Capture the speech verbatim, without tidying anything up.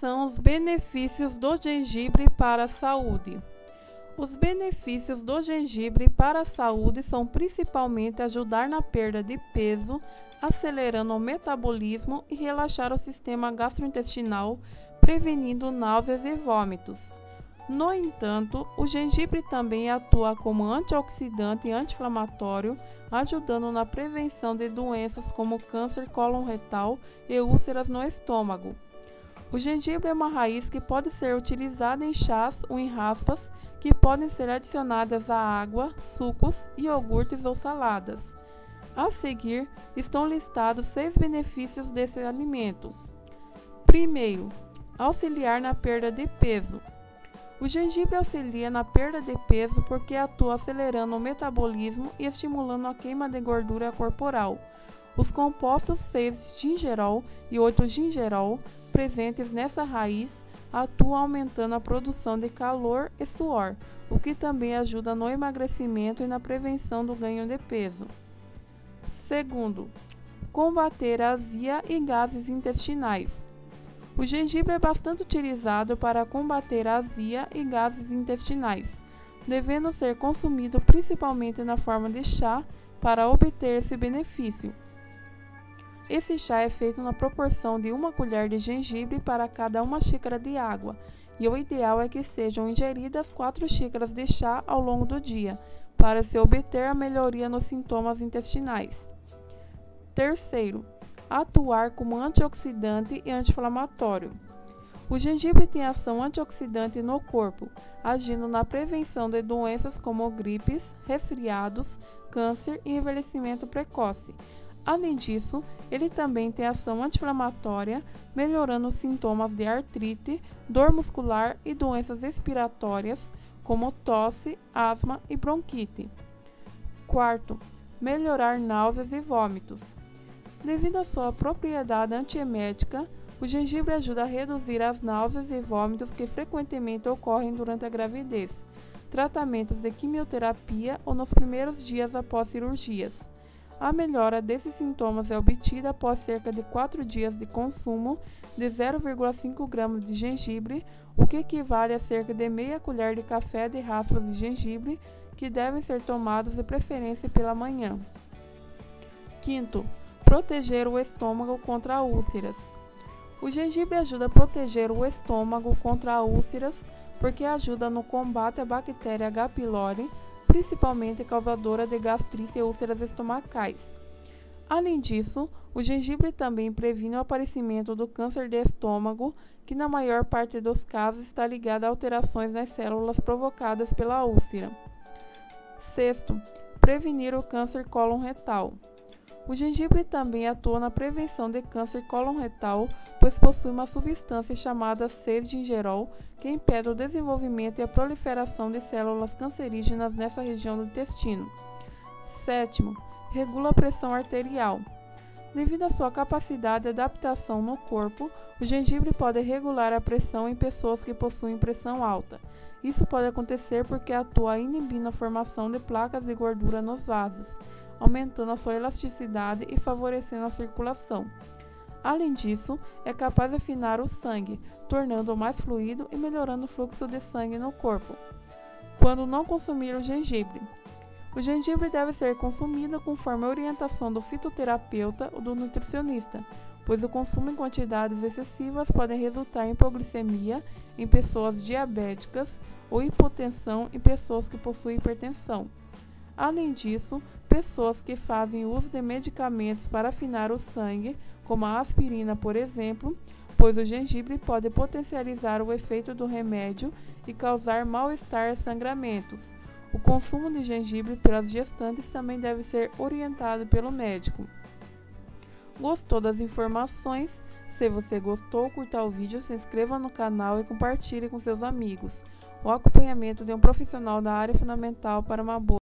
são os benefícios do gengibre para a saúde? Os benefícios do gengibre para a saúde são principalmente ajudar na perda de peso, acelerando o metabolismo e relaxar o sistema gastrointestinal, prevenindo náuseas e vômitos. No entanto, o gengibre também atua como antioxidante e anti-inflamatório, ajudando na prevenção de doenças como câncer colorretal e úlceras no estômago. O gengibre é uma raiz que pode ser utilizada em chás ou em raspas, que podem ser adicionadas à água, sucos, iogurtes ou saladas. A seguir, estão listados seis benefícios desse alimento. Primeiro, auxiliar na perda de peso. O gengibre auxilia na perda de peso porque atua acelerando o metabolismo e estimulando a queima de gordura corporal. Os compostos seis gingerol e oito gingerol presentes nessa raiz atuam aumentando a produção de calor e suor, o que também ajuda no emagrecimento e na prevenção do ganho de peso. Segundo, combater a azia e gases intestinais. O gengibre é bastante utilizado para combater a azia e gases intestinais, devendo ser consumido principalmente na forma de chá para obter esse benefício. Esse chá é feito na proporção de uma colher de gengibre para cada uma xícara de água, e o ideal é que sejam ingeridas quatro xícaras de chá ao longo do dia, para se obter a melhoria nos sintomas intestinais. Terceiro, atuar como antioxidante e anti-inflamatório. O gengibre tem ação antioxidante no corpo, agindo na prevenção de doenças como gripes, resfriados, câncer e envelhecimento precoce. Além disso, ele também tem ação anti-inflamatória, melhorando os sintomas de artrite, dor muscular e doenças respiratórias, como tosse, asma e bronquite. Quarto, melhorar náuseas e vômitos. Devido à sua propriedade antiemética, o gengibre ajuda a reduzir as náuseas e vômitos que frequentemente ocorrem durante a gravidez, tratamentos de quimioterapia ou nos primeiros dias após cirurgias. A melhora desses sintomas é obtida após cerca de quatro dias de consumo de zero vírgula cinco gramas de gengibre, o que equivale a cerca de meia colher de café de raspas de gengibre, que devem ser tomados de preferência pela manhã. Quinto, proteger o estômago contra úlceras. O gengibre ajuda a proteger o estômago contra úlceras porque ajuda no combate à bactéria H. pylori, principalmente causadora de gastrite e úlceras estomacais. Além disso, o gengibre também previne o aparecimento do câncer de estômago, que na maior parte dos casos está ligado a alterações nas células provocadas pela úlcera. Sexto, prevenir o câncer colorretal. O gengibre também atua na prevenção de câncer colorretal, pois possui uma substância chamada seis gingerol, que impede o desenvolvimento e a proliferação de células cancerígenas nessa região do intestino. Sétimo, regula a pressão arterial. Devido à sua capacidade de adaptação no corpo, o gengibre pode regular a pressão em pessoas que possuem pressão alta. Isso pode acontecer porque atua inibindo a formação de placas de gordura nos vasos, aumentando a sua elasticidade e favorecendo a circulação. Além disso, é capaz de afinar o sangue, tornando-o mais fluido e melhorando o fluxo de sangue no corpo. Quando não consumir o gengibre, o gengibre deve ser consumido conforme a orientação do fitoterapeuta ou do nutricionista, pois o consumo em quantidades excessivas pode resultar em hipoglicemia em pessoas diabéticas ou hipotensão em pessoas que possuem hipertensão. Além disso, pessoas que fazem uso de medicamentos para afinar o sangue, como a aspirina, por exemplo, pois o gengibre pode potencializar o efeito do remédio e causar mal-estar e sangramentos. O consumo de gengibre pelas gestantes também deve ser orientado pelo médico. Gostou das informações? Se você gostou, curta o vídeo, se inscreva no canal e compartilhe com seus amigos. O acompanhamento de um profissional da área é fundamental para uma boa